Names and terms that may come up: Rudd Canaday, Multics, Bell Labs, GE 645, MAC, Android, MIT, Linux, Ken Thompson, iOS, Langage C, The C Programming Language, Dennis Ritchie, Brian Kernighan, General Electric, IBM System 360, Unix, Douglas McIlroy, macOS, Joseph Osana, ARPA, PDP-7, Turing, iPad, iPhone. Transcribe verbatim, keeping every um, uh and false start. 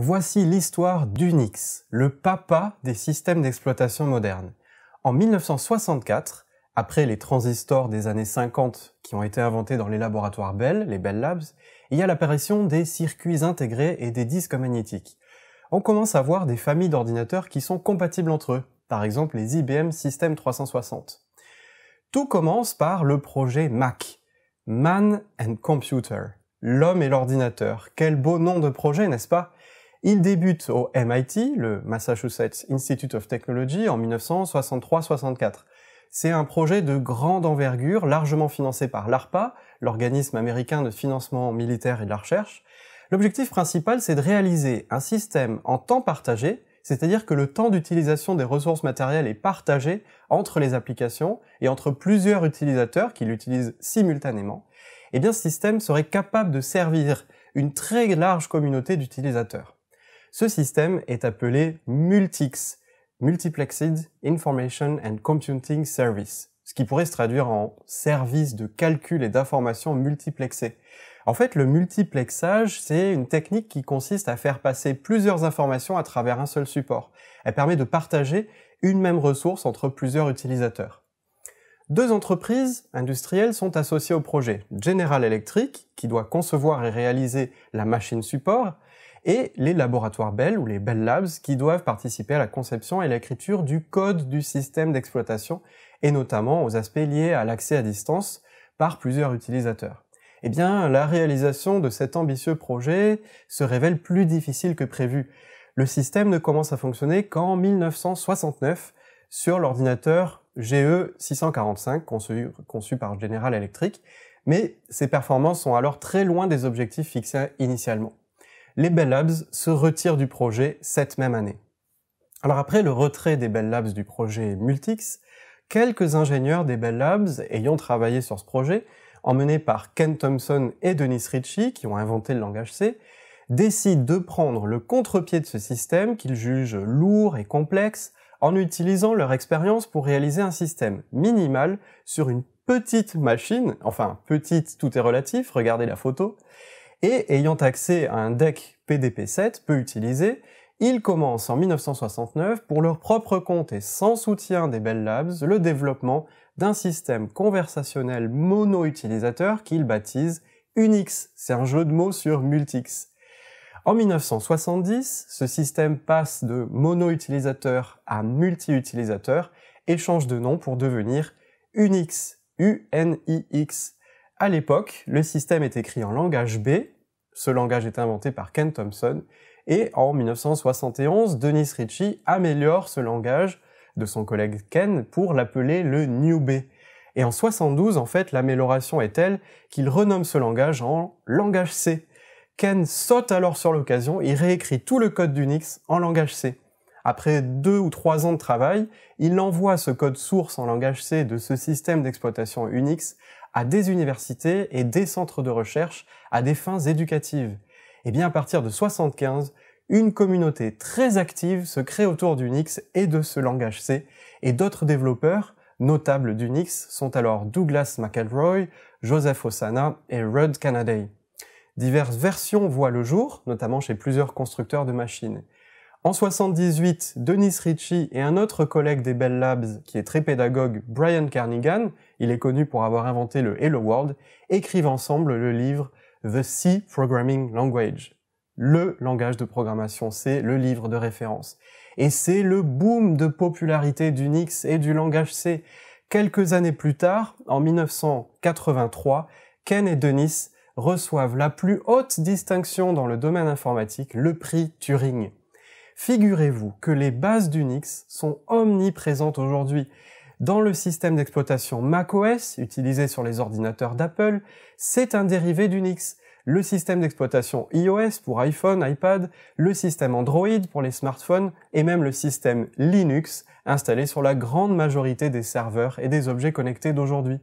Voici l'histoire d'Unix, le papa des systèmes d'exploitation modernes. En mille neuf cent soixante-quatre, après les transistors des années cinquante qui ont été inventés dans les laboratoires Bell, les Bell Labs, il y a l'apparition des circuits intégrés et des disques magnétiques. On commence à voir des familles d'ordinateurs qui sont compatibles entre eux, par exemple les I B M System trois cent soixante. Tout commence par le projet MAC, Man and Computer, l'homme et l'ordinateur. Quel beau nom de projet, n'est-ce pas? Il débute au M I T, le Massachusetts Institute of Technology, en mille neuf cent soixante-trois soixante-quatre. C'est un projet de grande envergure, largement financé par l'ARPA, l'organisme américain de financement militaire et de la recherche. L'objectif principal, c'est de réaliser un système en temps partagé, c'est-à-dire que le temps d'utilisation des ressources matérielles est partagé entre les applications et entre plusieurs utilisateurs qui l'utilisent simultanément. Eh bien, ce système serait capable de servir une très large communauté d'utilisateurs. Ce système est appelé Multics, Multiplexed Information and Computing Service, ce qui pourrait se traduire en service de calcul et d'information multiplexé. En fait, le multiplexage, c'est une technique qui consiste à faire passer plusieurs informations à travers un seul support. Elle permet de partager une même ressource entre plusieurs utilisateurs. Deux entreprises industrielles sont associées au projet, General Electric, qui doit concevoir et réaliser la machine support, et les laboratoires Bell ou les Bell Labs qui doivent participer à la conception et l'écriture du code du système d'exploitation et notamment aux aspects liés à l'accès à distance par plusieurs utilisateurs. Eh bien, la réalisation de cet ambitieux projet se révèle plus difficile que prévu. Le système ne commence à fonctionner qu'en mille neuf cent soixante-neuf sur l'ordinateur G E six cent quarante-cinq conçu, conçu par General Electric, mais ses performances sont alors très loin des objectifs fixés initialement. Les Bell Labs se retirent du projet cette même année. Alors après le retrait des Bell Labs du projet Multics, quelques ingénieurs des Bell Labs ayant travaillé sur ce projet, emmenés par Ken Thompson et Dennis Ritchie, qui ont inventé le langage C, décident de prendre le contre-pied de ce système qu'ils jugent lourd et complexe en utilisant leur expérience pour réaliser un système minimal sur une petite machine, enfin petite, tout est relatif, regardez la photo, et ayant accès à un deck P D P sept peu utilisé, ils commencent en mille neuf cent soixante-neuf pour leur propre compte et sans soutien des Bell Labs le développement d'un système conversationnel mono-utilisateur qu'ils baptisent Unix, c'est un jeu de mots sur Multics. En mille neuf cent soixante-dix, ce système passe de mono-utilisateur à multi-utilisateur et change de nom pour devenir Unix, U N I X. À l'époque, le système est écrit en langage B, ce langage est inventé par Ken Thompson, et en mille neuf cent soixante et onze, Dennis Ritchie améliore ce langage de son collègue Ken pour l'appeler le New B. Et en soixante-douze, en fait, l'amélioration est telle qu'il renomme ce langage en langage C. Ken saute alors sur l'occasion et réécrit tout le code d'Unix en langage C. Après deux ou trois ans de travail, il envoie ce code source en langage C de ce système d'exploitation Unix à des universités et des centres de recherche à des fins éducatives. Et bien à partir de soixante-quinze, une communauté très active se crée autour d'Unix et de ce langage C, et d'autres développeurs notables d'Unix sont alors Douglas McIlroy, Joseph Osana et Rudd Canaday. Diverses versions voient le jour, notamment chez plusieurs constructeurs de machines. En soixante-dix-huit, Dennis Ritchie et un autre collègue des Bell Labs, qui est très pédagogue, Brian Kernighan, il est connu pour avoir inventé le Hello World, écrivent ensemble le livre The C Programming Language, le langage de programmation C, le livre de référence. Et c'est le boom de popularité d'Unix et du langage C. Quelques années plus tard, en mille neuf cent quatre-vingt-trois, Ken et Dennis reçoivent la plus haute distinction dans le domaine informatique, le prix Turing. Figurez-vous que les bases d'Unix sont omniprésentes aujourd'hui. Dans le système d'exploitation macOS, utilisé sur les ordinateurs d'Apple, c'est un dérivé d'Unix. Le système d'exploitation iOS pour iPhone, iPad, le système Android pour les smartphones, et même le système Linux, installé sur la grande majorité des serveurs et des objets connectés d'aujourd'hui.